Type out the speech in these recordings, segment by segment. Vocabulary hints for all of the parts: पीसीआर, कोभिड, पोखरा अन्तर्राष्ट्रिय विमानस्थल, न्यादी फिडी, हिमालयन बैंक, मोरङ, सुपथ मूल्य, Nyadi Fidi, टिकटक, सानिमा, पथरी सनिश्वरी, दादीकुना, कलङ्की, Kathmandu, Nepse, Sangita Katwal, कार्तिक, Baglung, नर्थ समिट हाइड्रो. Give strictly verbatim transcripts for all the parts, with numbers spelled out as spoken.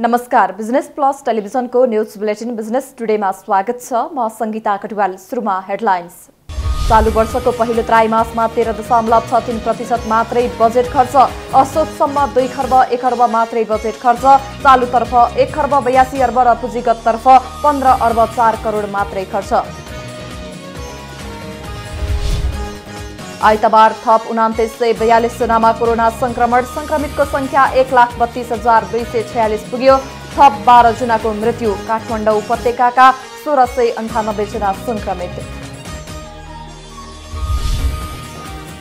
नमस्कार business plus television को news bulletin business today में स्वागत छ। म संगीता कटवाल। सुरुमा हेडलाइन्स। चालू वर्ष को पहिलो त्रैमास में तेरह दशमलव छ तीन प्रतिशत मात्रै बजेट खर्च। असोजसम्म दुई खर्ब एक अर्ब मात्रै बजेट खर्च। चालूतर्फ एक खर्ब बयासी अर्ब र पुँजीगततर्फ पंद्रह अर्ब चार करोड़ मात्रै खर्च। आइतबार थप उन्तीस सय बयालीस जनामा कोरोना संक्रमण। संक्रमित को संख्या एक लाख बत्तीस हजार दुई सय छयालीस पुग्यो। थप बाह्र जनाको मृत्यु। काठमाडौँ उपत्यकाका सोह्र सय अन्ठानब्बे जना संक्रमित।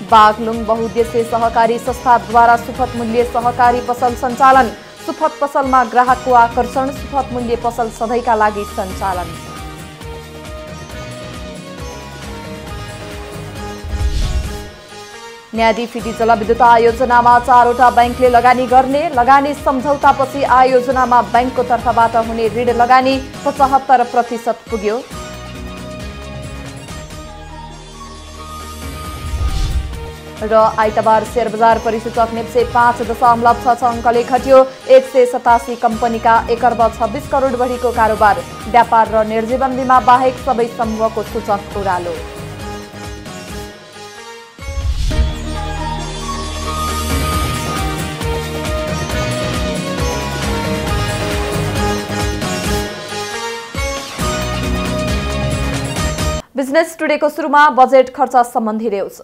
बागलुङ बहुद्देश्य सहकारी संस्थाद्वारा सुपथ मूल्य सहकारी पसल सञ्चालन। सुपथ पसलमा ग्राहकको आकर्षण। सुपथ मूल्य पसल सधैँका लागि सञ्चालन। न्यादी फिडी जलविद्युत आयोजनामा चारवटा बैंकले लगानी गर्ने। लगानी सम्झौतापछि आयोजनामा बैंकको तर्फबाट हुने ऋण लगानी पचहत्तर प्रतिशत पुग्यो। र आइतबार शेयर बजार परिसूचक नेप्से पांच दशमलव छ छ अंकले घट्यो। एक सय सतासी कम्पनीका एक अर्ब छब्बीस करोड बढीको कारोबार। व्यापार र निर्जीवन बीमा बाहेक सबै समूहको सूचक ओह्रालो। बिजनेस टुडेको सुरुमा बजेट खर्च सम्बन्धी न्यूज।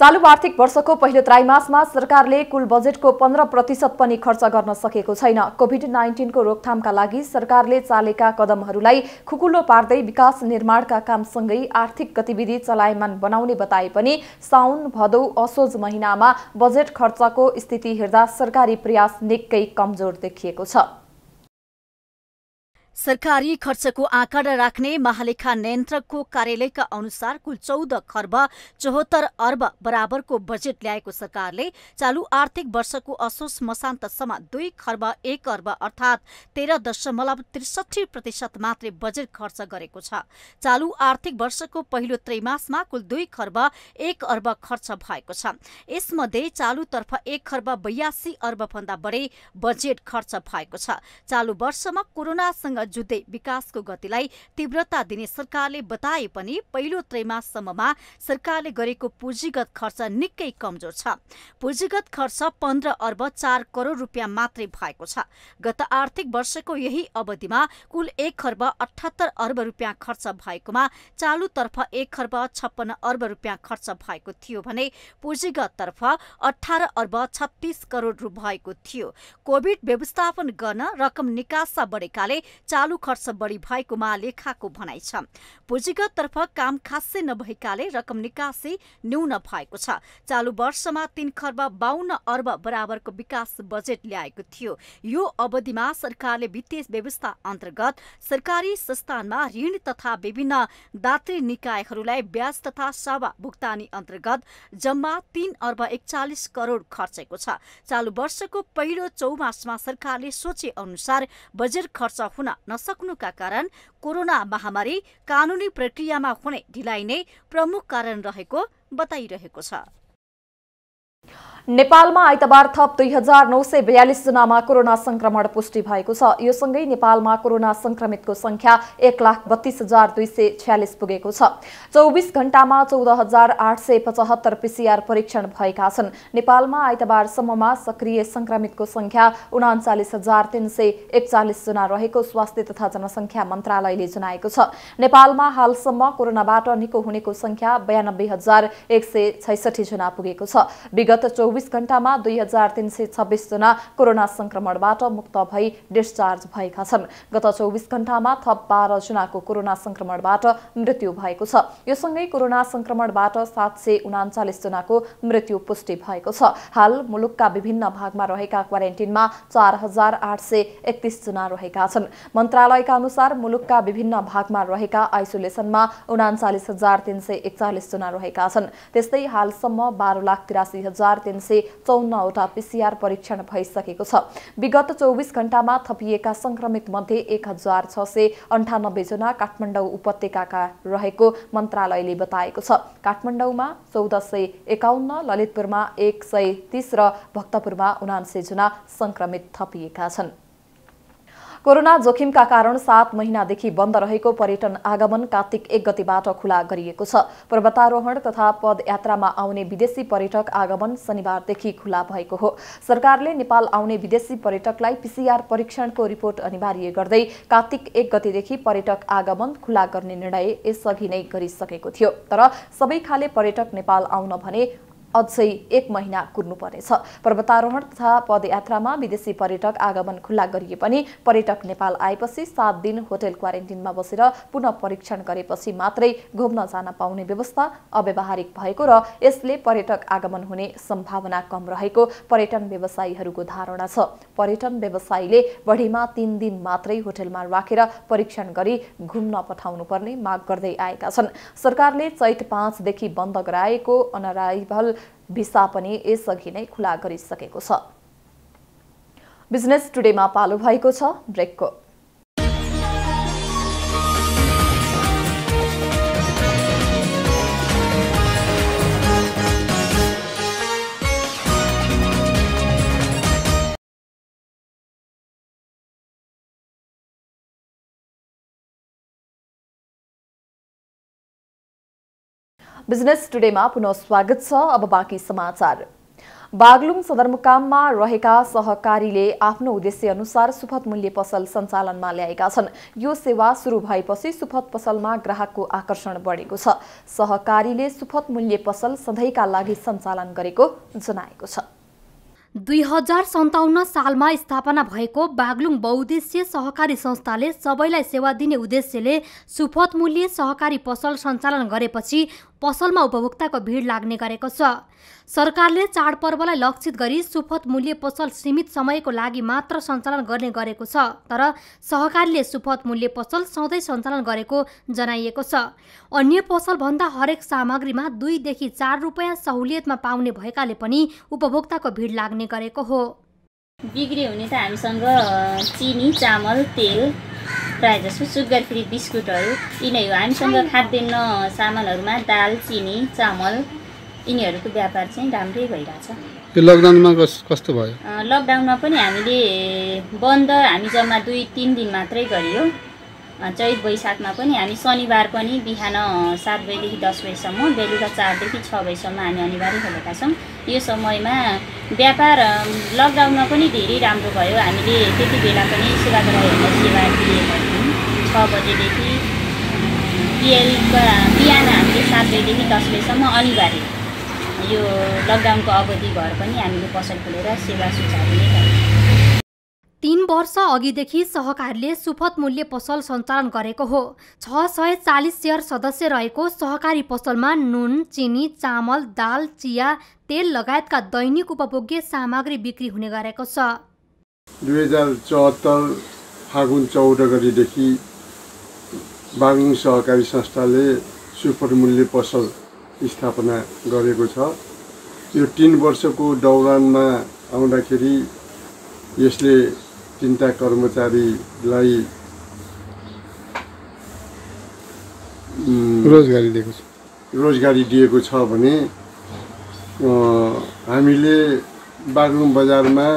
चालू आर्थिक वर्षको पहिलो त्रैमासमा सरकारले कुल बजेटको पन्ध्र प्रतिशत पनि खर्च गर्न सकेको छैन। कोभिड उन्नाइसको रोकथामका लागि सरकारले चालेका कदमहरूलाई खुकुलो पार्दै विकास निर्माणका कामसँगै आर्थिक गतिविधि चलायमान बनाउने बताए पनि साउन भदौ असोज महिनामा बजेट खर्चको स्थिति हेर्दा सरकारी प्रयास निकै कमजोर देखिएको छ। सरकारी खर्चको आँकडा राख्ने महालेखा नियन्त्रकको कार्यालयका अनुसार कुल चौध खर्ब चौहत्तर अर्ब बराबरको बजेट ल्याएको सरकारले चालू आर्थिक वर्षको असोज मसान्तसम्म दुई खर्ब एक अर्ब अर्थात् तेह्र दशमलव त्रिसठी प्रतिशत मात्रै बजेट खर्च गरेको छ। चालू आर्थिक वर्षको पहिलो त्रैमासमा कुल दुई खर्ब एक अर्ब खर्च भएको छ। यसमध्ये चालुतर्फ एक खर्ब बयासी अर्बभन्दा बढी बजेट खर्च भएको छ। चालू वर्षमा कोरोनासँग जुधै विकासको गतिलाई तीव्रता दिने सरकारले बताए पनि पहिलो त्रैमाससम्ममा सरकारले गरेको पुँजीगत खर्च निकै कमजोर छ। पुँजीगत खर्च पन्ध्र अर्ब चार करोड रुपियाँ मात्रै भएको छ। गत आर्थिक वर्षको यही अवधिमा कुल एक खर्ब अठहत्तर अर्ब रुपियाँ खर्च भएकोमा चालुतर्फ एक खर्ब छप्पन्न अर्ब रुपियाँ खर्च भएको थियो भने पुँजीगततर्फ अठार अर्ब छत्तिस करोड रु भएको थियो। कोभिड व्यवस्थापन गर्न रकम निकासा बढेकाले चालू खर्च बढी भएको महालेखाको भनाइ छ। पुँजीगत तर्फ काम खासै नभएकाले रकम निकासी न्यून भएको छ। चालू वर्षमा तीन खर्ब बाहन्न अर्ब बराबरको विकास बजेट ल्याएको थियो। यो अवधिमा सरकारले वित्तीय व्यवस्था अन्तर्गत सरकारी संस्थानमा ऋण तथा विभिन्न दात्री निकायहरूलाई ब्याज तथा सेवा भुक्तानी अन्तर्गत जम्मा तीन अर्ब एकचालिस करोड खर्चेको छ। चालू वर्षको पहिलो चौमासमा सरकारले सोचे अनुसार बजेट खर्च हुन नसक्नुका कारण कोरोना महामारी कानूनी प्रक्रियामा हुने ढिलाइ नै प्रमुख कारण रहेको बताइरहेको छ। नेपालमा आइतबार थप दुई हजार नौ सय बयालीस जनामा कोरोना संक्रमण पुष्टि भएको छ। यो सँगै नेपालमा कोरोना संक्रमितको संख्या एक लाख बत्तीस हजार दुई सय छ्यालिस पुगेको छ। चौबीस घण्टामा चौध हजार आठ सय पचहत्तर पीसीआर परीक्षण भएका छन्। नेपालमा आइतबारसम्ममा सक्रिय संक्रमितको संख्या उनाचालिस हजार तीन सय एकचालिस जना रहेको स्वास्थ्य तथा जनसङ्ख्या मन्त्रालयले जनाएको छ। नेपालमा हालसम्म कोरोनाबाट निको हुनेको संख्या बयानब्बे हजार एक सय छैसठी जना पुगेको छ। विगत चौबीस घण्टामा दुई हजार तीन सय छब्बीस जना कोरोना संक्रमणबाट मुक्त भई डिस्चार्ज भएका छन्। गत चौबीस घण्टामा थप बाह्र जनाको कोरोना संक्रमणबाट मृत्यु भएको छ। यो सँगै कोरोना संक्रमणबाट सात सय उनाचालिस जनाको मृत्यु पुष्टि भएको छ। हाल मुलुकका विभिन्न भागमा रहेका क्वारेन्टिनमा चार हजार आठ सय एकतिस जना रहेका छन्। मन्त्रालयका अनुसार मुलुकका विभिन्न भागमा रहेका आइसोलेसनमा उनाचालिस हजार तीन सय एकचालिस जना रहेका छन्। त्यस्तै हालसम्म बाह्र लाख तिरासी हजार तीन सय चौन्नवटा पीसीआर परीक्षण भइसकेको छ। विगत चौबीस घण्टामा थपिएका संक्रमित मध्ये एक हजार छ सय अन्ठानब्बे जना काठमाडौँ उपत्यकाका रहेको मन्त्रालयले बताएको छ। काठमाडौँमा चौध सय एकाउन्न, ललितपुरमा एक सय तीस र भक्तपुरमा उनान्सय जना संक्रमित थपिएका छन्। कोरोना जोखिम का कारण सात महीनादेखि बंद रहेको पर्यटन आगमन कार्तिक एक गतिबाट खुला गरिएको छ। पर्वतारोहण तथा पदयात्रामा आउने विदेशी पर्यटक आगमन शनिबारदेखि खुला भएको हो। सरकारले नेपाल आउने विदेशी पर्यटकलाई पीसीआर परीक्षणको रिपोर्ट अनिवार्य गर्दै कार्तिक एक गतेदेखि पर्यटक आगमन खुला गर्ने निर्णय यसअघि नै गरिसकेको थियो। तर सबै खाले पर्यटक नेपाल आउन भने अझै एक महीना कुर्नुपर्नेछ। पर्वतारोहण तथा पदयात्रामा विदेशी पर्यटक आगमन खुला गरिए पनि पर्यटक नेपाल आएपछि सात दिन होटल क्वारेन्टिनमा बसेर पुनः परीक्षण गरेपछि मात्रै घुम्न जान पाउने व्यवस्था अव्यावहारिक भएको र यसले पर्यटक आगमन हुने सम्भावना कम रहेको पर्यटन व्यवसायीहरूको धारणा छ। पर्यटन व्यवसायीले बढीमा तीन दिन मात्रै होटलमा राखेर परीक्षण गरी घुम्न पठाउनुपर्ने माग गर्दै आएका छन्। सरकारले चैत पाँच देखि बन्द गराएको अनअराइभल भिसा पनि यसअघि नै खुला गरिसकेको छ। बिजनेस टुडेमा पालो भएको छ ब्रेकको। बिजनेस टुडेमा पुनः स्वागत छ। अब बाँकी समाचार। बागलुङ सदरमुकाममा रहेका सहकारीले आफ्नो उद्देश्य अनुसार सुपथ मूल्य पसल सञ्चालनमा ल्याएका छन्। यो सेवा सुरु भएपछि सुपथ पसलमा ग्राहकको आकर्षण बढेको छ। सहकारीले सुपथ मूल्य पसल सधैँका लागि सञ्चालन गरेको जनाएको छ। दुई हजार सन्ताउन्न सालमा स्थापना भएको बागलुङ बहुउद्देश्य सहकारी संस्थाले सबैलाई सेवा दिने उद्देश्यले सुपथ मूल्य सहकारी पसल सञ्चालन गरेपछि पसलमा उपभोक्ताको भिड लाग्ने गरेको छ। सरकारले चाडपर्वलाई लक्षित गरी सुपथ मूल्य पसल सीमित समयको लागि मात्र सञ्चालन गर्ने गरेको छ। तर सहकारीले सुपथ मूल्य पसल सधैँ सञ्चालन गरेको जनाइएको छ। अन्य पसलभन्दा हरेक सामग्रीमा दुईदेखि चार रुपियाँ सहुलियतमा पाउने भएकाले पनि उपभोक्ताको भिड लाग्ने गरेको हो। बिक्री हुने त हामीसँग चिनी, चामल, तेल, प्रायः जसो सुगर फ्री बिस्कुटहरू यिनै हो। हामीसँग खाद्यान्न सामानहरूमा दाल, चिनी, चामल यिनीहरूको व्यापार चाहिँ राम्रै भइरहेछ। त्यो लकडाउनमा कस्तो भयो? लकडाउनमा पनि हामीले बन्द हामी जम्मा दुई तिन दिन मात्रै गरियो। चैत वैशाखमा पनि हामी शनिबार पनि बिहान सात बजीदेखि दस बजीसम्म, बेलुका चारदेखि छ बजीसम्म हामी अनिवार्य खोलेका छौँ। यो समयमा व्यापार लकडाउनमा पनि धेरै राम्रो भयो। हामीले त्यति बेला पनि सेवाग्राहीहरूलाई सेवा दिएका थियौँ। छ बजेदेखि बिहालका बिहान हामीले सात बजीदेखि दस बजीसम्म अनिवार्य यो लकडाउनको अवधि भएर पनि हामीले पसल खोलेर सेवा सुचारू दिएका। तीन वर्ष अघिदेखि सहकारीले सुपथ मूल्य पसल सञ्चालन गरेको हो। छ सय चालिस सेयर सदस्य रहेको सहकारी पसलमा नुन, चिनी, चामल, दाल, चिया, तेल लगायतका दैनिक उपभोग्य सामग्री बिक्री हुने गरेको छ। दुई हजार चौहत्तर फागुन चौध गतिदेखि बागलुङ सहकारी संस्थाले सुपथ मूल्य पसल स्थापना गरेको छ। यो तीन वर्षको दौरानमा आउँदाखेरि यसले तिनवटा कर्मचारीलाई रोजगारी दिएको छ। रोजगारी दिएको छ भने हामीले बागलुङ बजारमा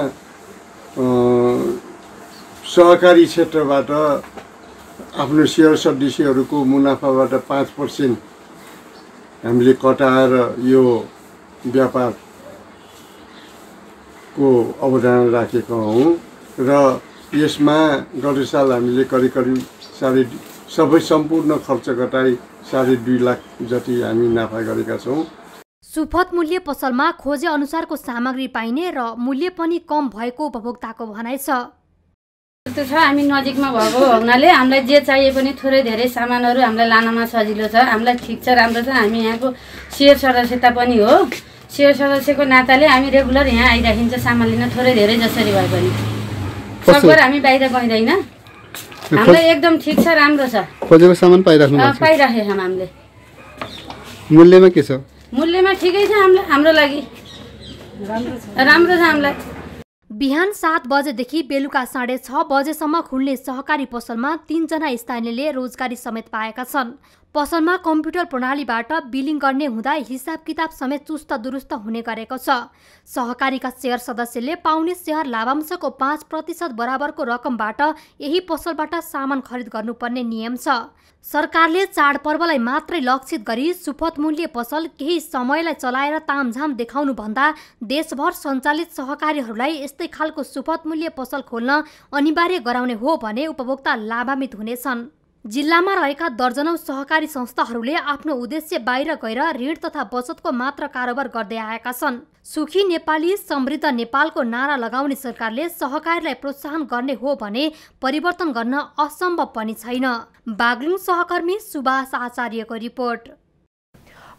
सहकारी क्षेत्रबाट आफ्नो सेयर सदस्यहरूको मुनाफाबाट पाँच पर्सेन्ट हामीले कटाएर यो व्यापार को अवधारणा राखेको हौँ र यसमा गत साल हामीले करिब करिब साढे सबै सम्पूर्ण खर्च घटाई साढे दुई लाख जति हामी नाफा गरेका छौँ। सुपथ मूल्य पसलमा खोजे अनुसारको सामग्री पाइने र मूल्य पनि कम भएको उपभोक्ताको भनाइ छ। त्यो छ हामी नजिकमा भएको हुनाले हामीलाई जे चाहिए पनि थोरै धेरै सामानहरू हामीलाई लानमा सजिलो छ। हामीलाई ठिक छ, राम्रो छ। हामी यहाँको सेयर सदस्यता पनि हो। सेयर सदस्यको नाताले हामी रेगुलर यहाँ आइराखिन्छ सामान लिन। थोरै धेरै जसरी भए पनि सकभर हामी बाहिर गइँदैन। हामीलाई एकदम ठिक छ, राम्रो छ। खोजेको सामान पाइराख्नु भएको छ। पाइराखेका छौँ हामीले। मूल्यमा के छ? मूल्यमा ठिकै छ हाम्रो हाम्रो लागि। राम्रो छ, राम्रो छ हामीलाई। बिहान सात बजेदेखि बेलुका साढे छ बजेसम्म खुल्ने सहकारी पसलमा तीनजना स्थानीयले रोजगारी समेत पाएका छन्। पसलमा कम्प्युटर प्रणालीबाट बिलिङ गर्ने हुँदा हिसाब किताब समेत चुस्त दुरुस्त हुने गरेको छ। सहकारीका शेयर सदस्यले पाउने शेयर लाभांशको पाँच प्रतिशत बराबरको रकमबाट यही पसलबाट सामान खरिद गर्नुपर्ने नियम छ। सरकारले चाडपर्वलाई मात्रै लक्षित गरी सुपथ मूल्य पसल केही समयलाई चलाएर तामझाम देखाउनुभन्दा देशभर सञ्चालित सहकारीहरूलाई यस्तै खालको सुपथ मूल्य पसल खोल्न अनिवार्य गराउने हो भने उपभोक्ता लाभान्वित हुनेछन्। जिल्लामा रहेका दर्जनौं सहकारी संस्थाहरूले आफ्नो उद्देश्य बाहिर गएर ऋण तथा बचतको मात्र कारोबार गर्दै आएका छन्। सुखी नेपाली समृद्ध नेपालको नारा लगाउने सरकारले सहकारीलाई प्रोत्साहन गर्ने हो भने परिवर्तन गर्न असम्भव पनि छैन। बागलुङ सहकर्मी सुभाष आचार्यको रिपोर्ट।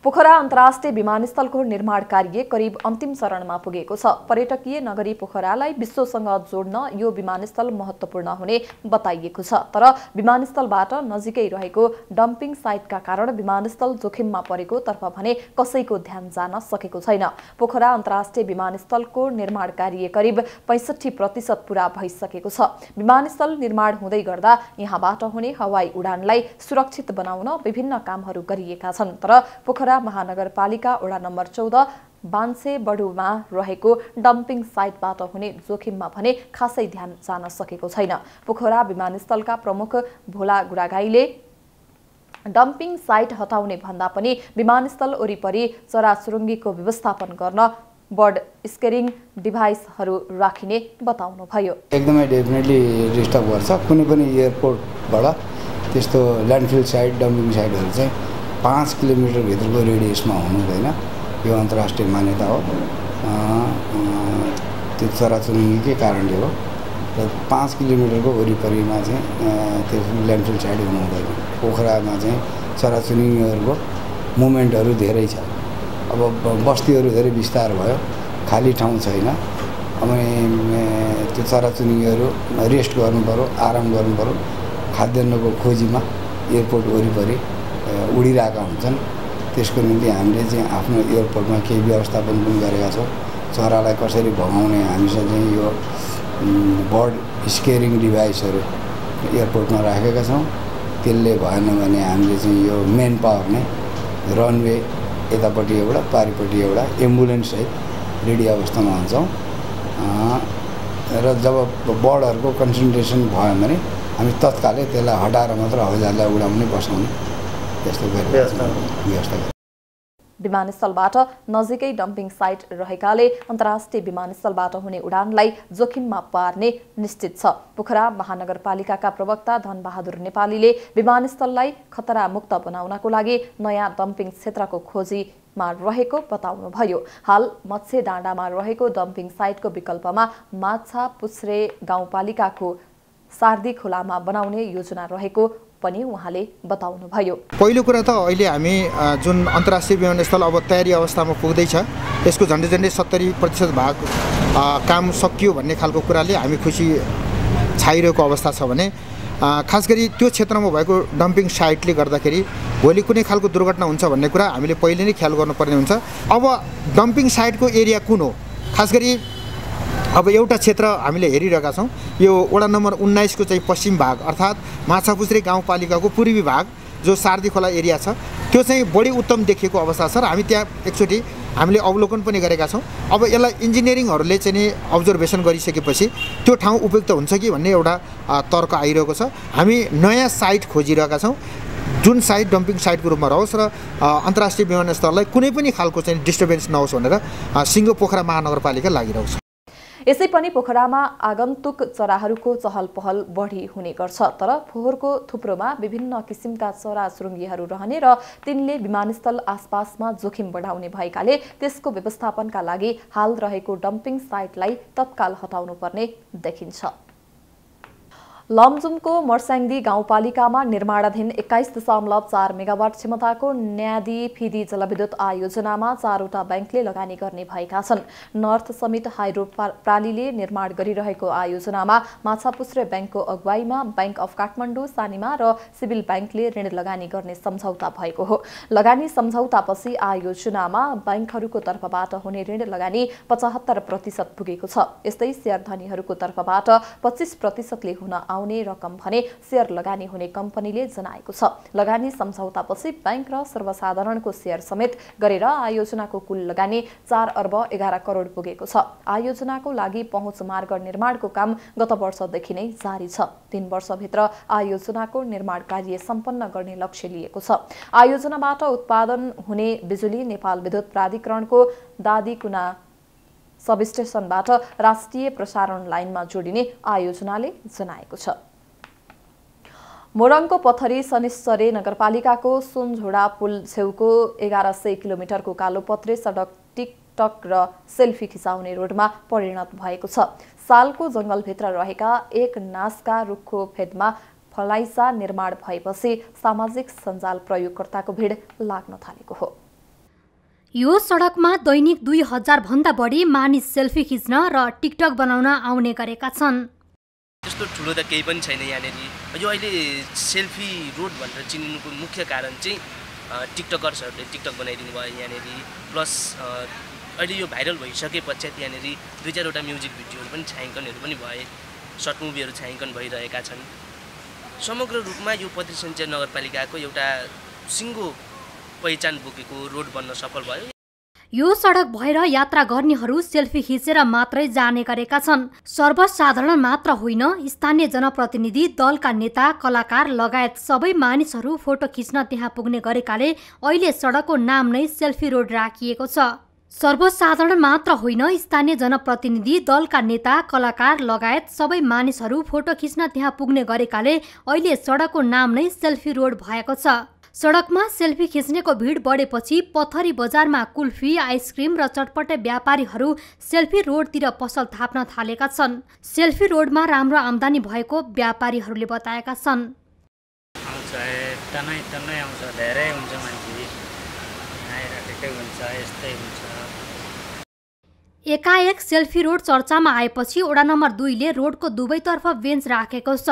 पोखरा अन्तर्राष्ट्रिय विमानस्थलको निर्माण कार्य करिब अन्तिम चरणमा पुगेको छ। पर्यटकीय नगरी पोखरालाई विश्वसँग जोड्न यो विमानस्थल महत्त्वपूर्ण हुने बताइएको छ, तर विमानस्थलबाट नजिकै रहेको डम्पिङ साइटका कारण विमानस्थल जोखिममा परेको तर्फ भने कसैको ध्यान जान सकेको छैन। पोखरा अन्तर्राष्ट्रिय विमानस्थलको निर्माण कार्य करिब पैंसठी प्रतिशत पूरा भइसकेको छ। विमानस्थल निर्माण हुँदै गर्दा यहाँबाट हुने हवाई उडानलाई सुरक्षित बनाउन विभिन्न कामहरू गरिएका छन्, तर पोखरा महानगरपालिका वडा नम्बर चौध बान्से बडुमा रहेको डम्पिङ साइटबाट हुने जोखिममा भने खासै ध्यान जान सकेको छैन। पोखरा विमानस्थलका प्रमुख भोला गुडागाईले डम्पिङ साइट हटाउने भन्दा पनि विमानस्थल वरिपरि चराचुरुङ्गीको व्यवस्थापन गर्न बर्ड स्केरिङ डिभाइसहरू राखिने बताउनुभयो। एकदमै डेफिनेटली डिस्टर्ब गर्छ। कुनै पनि एयरपोर्टबाट त्यस्तो ल्यान्डफिल साइट डम्पिङ साइटहरू चाहिँ पाँच किलोमीटर भित्रको रेडियसमा हुनुहुँदैन, यो अन्तर्राष्ट्रिय मान्यता हो। त्यो चराचुरुङ्गीकै कारणले हो र पाँच किलोमिटरको वरिपरिमा चाहिँ त्यो ल्यान्डफिल साइड हुनुहुँदैन। पोखरामा चाहिँ चराचुरुङ्गीहरूको मुभमेन्टहरू धेरै छ। अब बस्तीहरू धेरै विस्तार भयो, खाली ठाउँ छैन। अनि त्यो चराचुरुङ्गीहरू रेस्ट गर्नुपऱ्यो, आराम गर्नुपऱ्यो। खाद्यान्नको खोजीमा एयरपोर्ट वरिपरि उडिरहेका हुन्छन्। त्यसको निम्ति हामीले चाहिँ आफ्नो एयरपोर्टमा केही व्यवस्थापन पनि गरेका छौँ। चरालाई कसरी भगाउने हामीसँग चाहिँ यो बर्ड स्केरिङ डिभाइसहरू एयरपोर्टमा राखेका छौँ। त्यसले भएन भने हामीले चाहिँ यो मेन पावर नै रनवे यतापट्टि एउटा पारिपट्टि एउटा एम्बुलेन्ससहित रेडी अवस्थामा हुन्छौँ र जब बर्डहरूको कन्सन्ट्रेसन भयो भने हामी तत्कालै त्यसलाई हटाएर मात्र हवाईजहाजलाई उडाउने बसाउने विमानस्थलबाट नजिकै डम्पिङ साइट रहेकाले अन्तर्राष्ट्रिय विमानस्थलबाट हुने उडानलाई जोखिममा पार्ने निश्चित छ। पोखरा महानगरपालिकाका प्रवक्ता धनबहादुर नेपालीले विमानस्थललाई खतरामुक्त बनाउनको लागि नयाँ डम्पिङ क्षेत्रको खोजीमा रहेको बताउनुभयो। हाल मत्स्य डाँडामा रहेको डम्पिङ साइटको विकल्पमा माछापुछ्रे गाउँपालिकाको सार्दी खोलामा बनाउने योजना रहेको पनि उहाँले बताउनुभयो। पहिलो कुरा त अहिले हामी जुन अन्तर्राष्ट्रिय विमानस्थल अब तयारी अवस्थामा पुग्दैछ त्यसको झन्डै झन्डै सत्तरी प्रतिशत भाग काम सकियो भन्ने खालको कुराले हामी खुसी छाइरहेको अवस्था छ भने खास गरी त्यो क्षेत्रमा भएको डम्पिङ साइटले गर्दाखेरि भोलि कुनै खालको दुर्घटना हुन्छ भन्ने कुरा हामीले पहिले नै ख्याल गर्नुपर्ने हुन्छ। अब डम्पिङ साइटको एरिया कुन हो? खास गरी अब एउटा क्षेत्र हामीले हेरिरहेका छौँ, यो वडा नम्बर उन्नाइसको चाहिँ पश्चिम भाग अर्थात् माछापुछ्रे गाउँपालिकाको पूर्वी भाग जो सार्दी खोला एरिया छ त्यो चाहिँ बढी उत्तम देखिएको अवस्था छ र हामी त्यहाँ एकचोटि हामीले अवलोकन पनि गरेका छौँ। अब यसलाई इन्जिनियरिङहरूले चाहिँ नि अब्जर्भेसन गरिसकेपछि त्यो ठाउँ उपयुक्त हुन्छ कि भन्ने एउटा तर्क आइरहेको छ। हामी नयाँ साइट खोजिरहेका छौँ जुन साइट डम्पिङ साइटको रूपमा रहोस् र अन्तर्राष्ट्रिय विमानस्थललाई कुनै पनि खालको चाहिँ डिस्टर्बेन्स नहोस् भनेर सिङ्गो पोखरा महानगरपालिका लागिरहेको छ। यसै पनि पोखरामा आगन्तुक चराहरूको चहल पहल बढी हुने गर्छ, तर फोहोरको थुप्रोमा विभिन्न किसिमका चराचुरुङ्गीहरू रहने र तिनले विमानस्थल आसपासमा जोखिम बढाउने भएकाले त्यसको व्यवस्थापनका लागि हाल रहेको डम्पिङ साइटलाई तत्काल हटाउनुपर्ने देखिन्छ। लमजुमको मर्स्याङदी गाउँपालिकामा निर्माणाधीन एक्काइस दशमलव चार मेगावाट क्षमताको न्यादी फिदी जलविद्युत आयोजनामा चारवटा बैंकले लगानी गर्ने भएका छन्। नर्थ समिट हाइड्रो प्रालीले निर्माण गरिरहेको आयोजनामा माछापुच्छ्रे बैंकको अगुवाईमा बैंक अफ काठमाडौँ, सानिमा र सिभिल बैंकले ऋण लगानी गर्ने सम्झौता भएको हो। लगानी सम्झौतापछि आयोजनामा बैंकहरूको तर्फबाट हुने ऋण लगानी पचहत्तर प्रतिशत पुगेको छ। यस्तै शेयरधनीहरूको तर्फबाट पच्चीस प्रतिशतले हुन आउने रकम भने शेयर लगानी हुने कम्पनीले जनाएको छ। लगानी सम्झौतापछि बैंक र सर्वसाधारणको शेयर समेत गरेर आयोजनाको कुल लगानी चार अर्ब एघार करोड पुगेको छ। आयोजनाको लागि पहुँच मार्ग निर्माणको काम गत वर्षदेखि नै जारी छ। तीन वर्षभित्र आयोजनाको निर्माण कार्य सम्पन्न गर्ने लक्ष्य लिएको छ। आयोजनाबाट उत्पादन हुने बिजुली नेपाल विद्युत प्राधिकरणको दादीकुना सबस्टेशनबाट राष्ट्रिय प्रसारण लाइनमा जोडिने आयोजनाले जनाएको छ। मोरङको पथरी सनिश्वरी नगरपालिकाको सुनझोडा पुल छेउको एघार सय किलोमिटरको कालोपत्रे सडक टिकटक र सेल्फी खिचाउने रोडमा परिणत भएको छ। सालको जङ्गलभित्र रहेका एक नासका रुखको फेदमा फलाइसा निर्माण भएपछि सामाजिक सञ्जाल प्रयोगकर्ताको भिड लाग्न थालेको हो। यो सडकमा दैनिक दुई हजार भन्दा बढी मानिस सेल्फी खिच्न र टिकटक बनाउन आउने गरेका छन्। त्यस्तो ठुलो त केही पनि छैन यहाँनेरि। यो अहिले सेल्फी रोड भनेर चिनिनुको मुख्य कारण चाहिँ टिकटकर्सहरूले टिकटक बनाइदिनु भयो यहाँनेरि। प्लस अहिले यो भाइरल भइसके पश्चात यहाँनेरि दुई चारवटा म्युजिक भिडियोहरू पनि छायाङ्कनहरू पनि भए, सर्ट मुभीहरू छायाङ्कन भइरहेका छन्। समग्र रूपमा यो पथरी सञ्चार नगरपालिकाको एउटा सिङ्गो पहिचान बोकेको रोड बन्न सफल भयो। यो सडक भएर यात्रा गर्नेहरू सेल्फी खिचेर मात्रै जाने गरेका छन्। सर्वसाधारण मात्र होइन, स्थानीय जनप्रतिनिधि, दलका नेता, कलाकार लगायत सबै मानिसहरू फोटो खिच्न त्यहाँ पुग्ने गरेकाले अहिले सडकको नाम नै सेल्फी रोड राखिएको छ। सर्वसाधारण मात्र होइन, स्थानीय जनप्रतिनिधि, दलका नेता, कलाकार लगायत सबै मानिसहरू फोटो खिच्न त्यहाँ पुग्ने गरेकाले अहिले सडकको नाम नै सेल्फी रोड भएको छ। सडकमा सेल्फी खिच्नेको भिड बढेपछि पथरी बजारमा कुल्फी, आइसक्रिम र चटपटे व्यापारीहरू सेल्फी रोडतिर पसल थाप्न थालेका छन्। सेल्फी रोडमा राम्रो आम्दानी भएको व्यापारीहरूले बताएका छन्। आउँछ तनै तनै आउँछ, धेरै हुन्छ मान्छे आइरहेकै हुन्छ, यस्तै हुन्छ। एकाएक सेल्फी रोड चर्चामा आएपछि वडा नम्बर दुईले रोडको दुवैतर्फ बेन्च राखेको छ।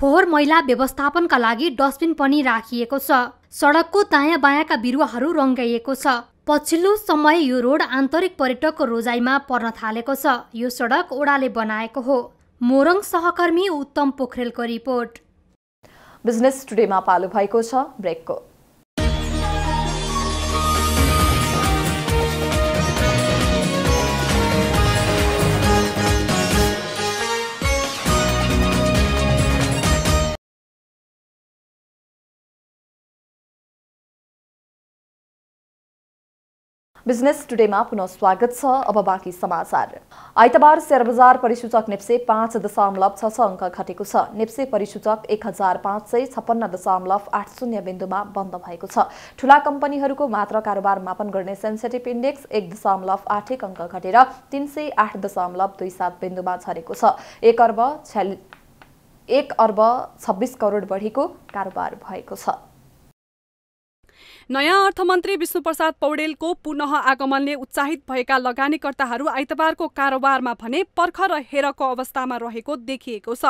फोहोर मैला व्यवस्थापनका लागि डस्टबिन पनि राखिएको छ। सडकको दायाँ बायाँका बिरुवाहरू रङ्गाइएको छ। पछिल्लो समय यो रोड आन्तरिक पर्यटकको रोजाइमा पर्न थालेको छ। यो सडक ओडाले बनाएको हो। मोरङ सहकर्मी उत्तम पोखरेलको रिपोर्ट। बिजनेस टुडेमा पालो भएको छ ब्रेकको। बिजनेस टुडेमा पुनः स्वागत छ। अब बाँकी समाचार। आइतबार शेयर बजार परिसूचक नेप्से पाँच दशमलव छ छ अङ्क घटेको छ। नेप्से परिसूचक एक हजार पाँच सय छप्पन्न दशमलव आठ शून्य बिन्दुमा बन्द भएको छ। ठूला कम्पनीहरूको मात्र कारोबार मापन गर्ने सेन्सेटिभ इन्डेक्स एक दशमलव आठ एक अङ्क घटेर तीन सय आठ दशमलव दुई सात बिन्दुमा झरेको छ। एक अर्ब छ्याल एक अर्ब छब्बिस करोड बढीको कारोबार भएको छ। नयाँ अर्थमन्त्री विष्णु प्रसाद पौडेलको पुनः आगमनले उत्साहित भएका लगानीकर्ताहरू आइतबारको कारोबारमा भने पर्ख र हेरको अवस्थामा रहेको देखिएको छ।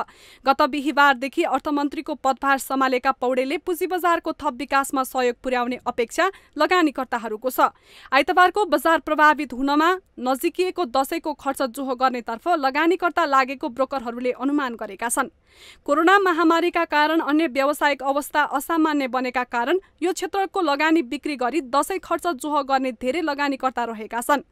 गत बिहिबारदेखि अर्थमन्त्रीको पदभार सम्हालेका पौडेलले पुँजी बजारको थप विकासमा सहयोग पुर्याउने अपेक्षा लगानीकर्ताहरूको छ। आइतबारको बजार प्रभावित हुनमा नजिकिएको दशैंको खर्च जोहो गर्नेतर्फ लगानीकर्ता लागेको ब्रोकरहरूले अनुमान गरेका छन्। कोरोना महामारीका कारण अन्य व्यावसायिक अवस्था असामान्य बनेका कारण यो क्षेत्रको लगानी बिक्री गरी दशैं खर्च जोह गर्ने धेरै लगानीकर्ता रहेका छन्।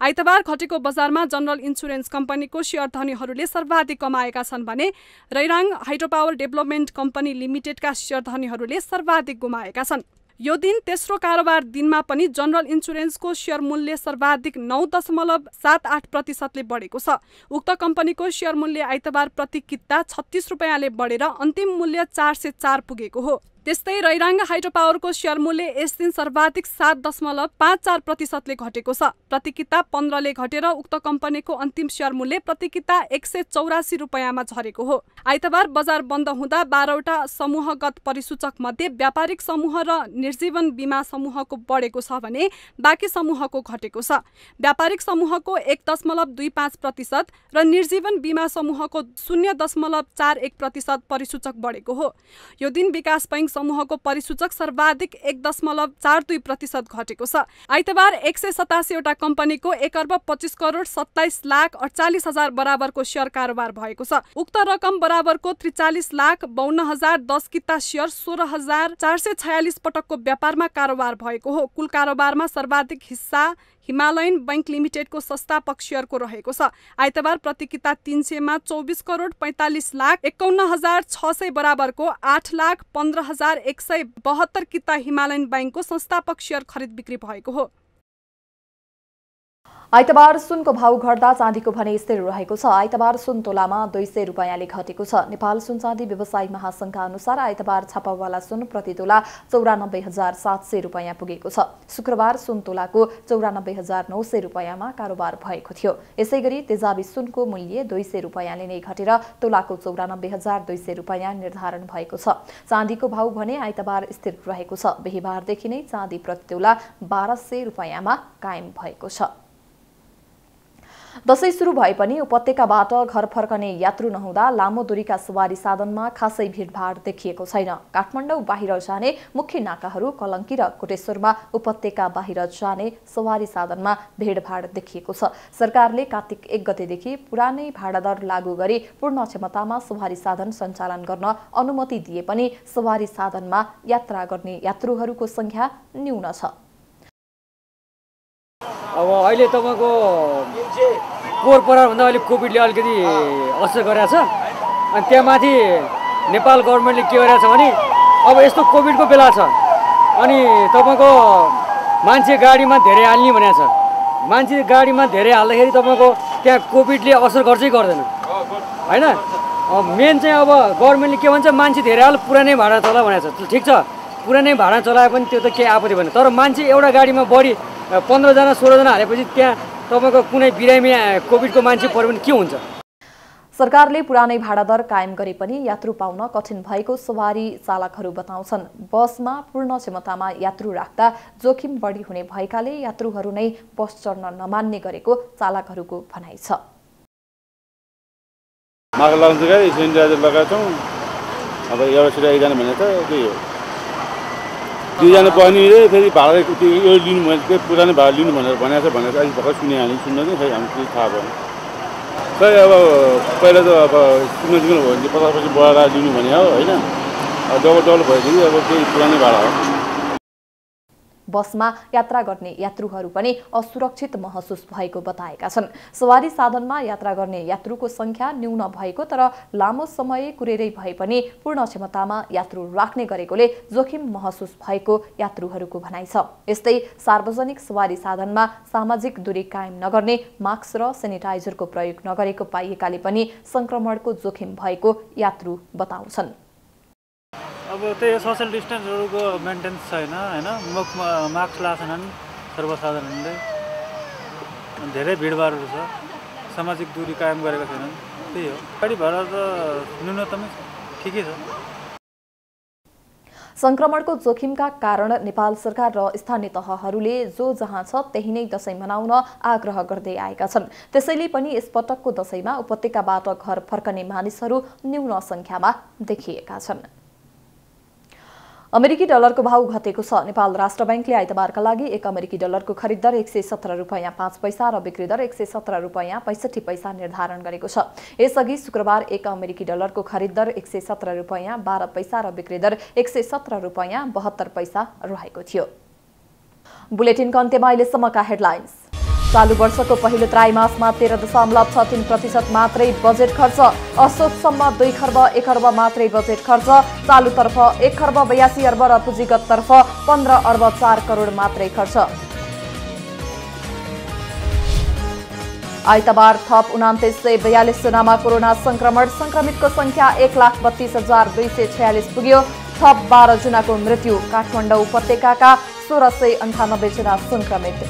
आइतबार घटेको बजारमा जनरल इन्स्योरेन्स कम्पनीको शेयर धनीहरूले सर्वाधिक कमाएका छन् भने Rairang hydro power development company लिमिटेडका शेयर धनीहरूले सर्वाधिक गुमाएका छन्। यो दिन तेस्रो कारोबार दिनमा पनि जनरल इन्स्योरेन्सको शेयर मूल्य सर्वाधिक नौ दशमलव सात आठ प्रतिशतले बढेको छ। उक्त कम्पनीको शेयर मूल्य आइतबार प्रति किता छत्तीस रुपियाँले बढेर अन्तिम मूल्य चार सय चार पुगेको हो। त्यस्तै रैराङ्गा हाइड्रो पावरको शेयर मूल्य यस दिन सर्वाधिक सात दशमलव पाँच चार प्रतिशतले घटेको छ। प्रति किताब पन्ध्रले घटेर उक्त कम्पनीको अन्तिम शेयर मूल्य प्रति किताब एक सय चौरासी रुपियाँमा झरेको हो। आइतबार बजार बन्द हुँदा बाह्रवटा समूहगत परिसूचक मध्ये व्यापारिक समूह र निर्जीवन बीमा समूहको बढेको छ भने बाँकी समूहको घटेको छ। व्यापारिक समूहको एक दशमलव दुई पाँच प्रतिशत र निर्जीवन बीमा समूहको शून्य दशमलव चार एक प्रतिशत परिसूचक बढेको हो। यो दिन विकास बैंक समूहको परिसूचक सर्वाधिक एक दशमलव चार दुई प्रतिशत घटेको छ। आइतबार एक सय सतासीवटा कम्पनीको एक अर्ब पच्चीस करोड सत्ताइस लाख अडचालिस हजार बराबरको शेयर कारोबार भएको छ। उक्त रकम बराबरको त्रिचालिस लाख बाउन्न हजार दस किता शेयर सोह्र हजार चार सय छयालिस पटकको व्यापारमा कारोबार भएको हो। कुल कारोबारमा सर्वाधिक हिस्सा हिमालयन बैंक लिमिटेडको संस्थापक शेयरको रहेको छ। आइतबार प्रति किता तीन सयमा चौबिस करोड पैंतालीस लाख एकाउन्न हजार छ सय बराबरको आठ लाख पन्ध्र हजार एक सय बहत्तर किता हिमालयन बैंकको संस्थापक शेयर खरिद बिक्री भएको हो। आइतबार सुनको भाव घट्दा चाँदीको भने स्थिर रहेको छ। आइतबार सुन तोलामा दुई सय रुपियाँले घटेको छ। नेपाल सुन चाँदी व्यवसायी महासंघका अनुसार आइतबार छापावाला सुन प्रति तोला चौरानब्बे हजार सात सय रुपियाँ पुगेको छ। शुक्रबार सुन तोलाको चौरानब्बे हजार नौ सय रुपियाँमा कारोबार भएको थियो। यसै गरी तेजाबी सुनको मूल्य दुई सय रुपियाँले नै घटेर तोलाको चौरानब्बे हजार दुई सय रुपियाँ निर्धारण भएको छ। चाँदीको भाव भने आइतबार स्थिर रहेको छ। बिहिबारदेखि नै चाँदी प्रति तोला बाह्र सय रुपियाँमा कायम भएको छ। दशैं सुरु भए पनि उपत्यकाबाट घर फर्कने यात्रु नहुँदा लामो दूरीका सवारी साधनमा खासै भीडभाड देखिएको छैन। काठमाडौँ बाहिर जाने मुख्य नाकाहरू कलङ्की र कोटेश्वरमा उपत्यका बाहिर जाने सवारी साधनमा भीडभाड देखिएको छ। सरकारले कार्तिक एक गतेदेखि पुरानै भाडादर लागू गरी पूर्ण क्षमतामा सवारी साधन सञ्चालन गर्न अनुमति दिए पनि सवारी साधनमा यात्रा गर्ने यात्रुहरूको सङ्ख्या न्यून छ। अब अहिले तपाईको पोहोर परार भन्दा अहिले कोभिडले अलिकति असर गरेछ। अनि त्यहाँमाथि नेपाल गभर्मेन्टले के गरेछ भने अब यस्तो कोभिडको बेला छ अनि तपाईको मान्छे गाडीमा धेरै हाल्ने भनेको छ। मान्छे गाडीमा धेरै हाल्दाखेरि तपाईको त्यहाँ कोभिडले असर गर्छै गर्दैन हैन। मेन चाहिँ अब गभर्मेन्टले के भन्छ मान्छे धेरै हाल पुरानै भाडा चला भनेको छ। ठिक छ पुरानै भाडा चलाए पनि त्यो त केही आपत्ति भएन, तर मान्छे एउटा गाडीमा बढी पन्ध्रजना सोह्रजना हालेपछि त्यहाँ तपाईँको कुनै बिरामी कोभिडको मान्छे पऱ्यो भने के हुन्छ। सरकारले पुरानै भाडादर कायम गरे पनि यात्रु पाउन कठिन भएको सवारी चालकहरू बताउँछन्। बसमा पूर्ण क्षमतामा यात्रु राख्दा जोखिम बढी हुने भएकाले यात्रुहरू नै बस चढ्न नमान्ने गरेको चालकहरूको भनाइ छ। दुईजना बहिनी फेरि भाडा यो लिनु भनेको पुरानो भाडा लिनु भनेर भनेको छ भनेर अहिले भर्खर सुने हामी सुन्नु नि खै हामी केही थाहा भएन। खै अब पहिला त अब सुन्नु सुन्नु भयो भने पचास पर्सेन्ट बढाएर लिनु भने हो होइन। डबल डबल भएपछि अब केही पुरानै भाडा हो। बसमा यात्रा गर्ने यात्रुहरू पनि असुरक्षित महसुस भएको बताएका छन्। सवारी साधनमा यात्रा गर्ने यात्रुको संख्या न्यून भएको तर लामो समय कुरेरै भए पनि पूर्ण क्षमतामा यात्रु राख्ने गरेकोले जोखिम महसुस भएको यात्रुहरूको भनाइ छ। यस्तै सार्वजनिक सवारी साधनमा सामाजिक दूरी कायम नगर्ने, मास्क र सेनिटाइजरको प्रयोग नगरेको पाइएकाले पनि संक्रमणको जोखिम भएको यात्रु बताउँछन्। अब त्यो सोशल डिस्टेन्सहरुको मेन्टेन्स छैन हैन। मुखमा मास्क लाछन् सर्वसाधारणले, धेरै भिडभाडहरू छ, सामाजिक दूरी कायम गरेका छैनन्, त्यही हो। गाडी भाडा त न्यूनतमै ठिकै छ। संक्रमणको जोखिमका कारण नेपाल सरकार र स्थानीय तहहरूले जो जहाँ छ त्यही नै दशैं मनाउन आग्रह गर्दै आएका छन्। त्यसैले पनि यसपटकको दशैंमा उपत्यकाबाट घर फर्कने मानिसहरू न्यून संख्यामा देखिएका छन्। अमेरिकी डलरको भाव घटेको छ। नेपाल राष्ट्र बैंकले आइतबारका लागि एक अमेरिकी डलरको खरिद दर एक सय सत्रह रुपैयाँ पाँच पैसा र बिक्री दर एक सय सत्रह रुपैयाँ पैँसठी पैसा निर्धारण गरेको छ। यसअघि शुक्रबार एक अमेरिकी डलरको खरिद दर एक सय सत्रह रुपैयाँ बाह्र पैसा र बिक्री दर एक सय सत्रह रुपैयाँ बहत्तर पैसा रहेको थियो। बुलेटिनको अन्त्यमा अहिलेसम्मका हेडलाइन्स। चालू वर्षको पहिलो त्रैमासमा तेह्र दशमलव छ तीन प्रतिशत मात्रै बजेट खर्च। असोजसम्म दुई खर्ब एक अर्ब मात्रै बजेट खर्च। चालुतर्फ एक खर्ब बयासी अर्ब र पुँजीगततर्फ पन्ध्र अर्ब चार करोड मात्रै खर्च। आइतबार थप उनान्तिस सय बयालिस जनामा कोरोना संक्रमण। संक्रमितको संख्या एक लाख बत्तीस हजार दुई सय छयालिस पुग्यो। थप बाह्र जनाको मृत्यु। काठमाडौँ उपत्यकाका सोह्र सय अन्ठानब्बे जना संक्रमित।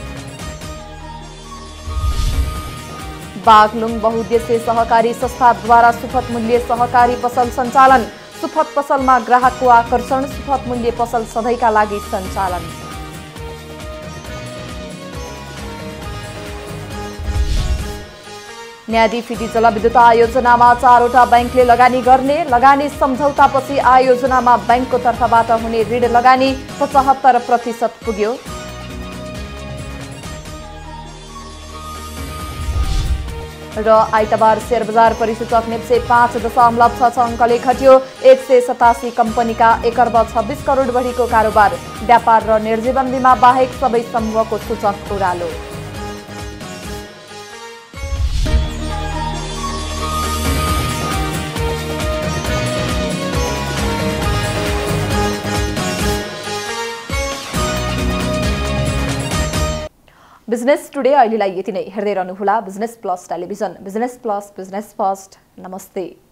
बागलुङ बहुद्देश्य सहकारी संस्थाद्वारा सुपथ मूल्य सहकारी पसल सञ्चालन। सुपथ पसलमा ग्राहकको आकर्षण। सुपथ मूल्य पसल सधैँका लागि सञ्चालन। न्यादी फिडी जलविद्युत आयोजनामा चारवटा बैंकले लगानी गर्ने। लगानी सम्झौतापछि आयोजनामा बैंकको तर्फबाट हुने ऋण लगानी पचहत्तर प्रतिशत पुग्यो। र आइतबार शेयर बजार परिसूचक नेप्से पांच दशमलव छ छ अंकले घट्यो। एक सय सतासी कंपनीका एक अर्ब छब्बीस करोड़ बढीको कारोबार। व्यापार र निर्जीवन बीमा बाहेक सबै समूहको सूचक उडालो। बिजनेस टुडे अहिलेलाई यति नै। हेर्दै रहनुहोला business plus television. Business plus, business first. नमस्ते।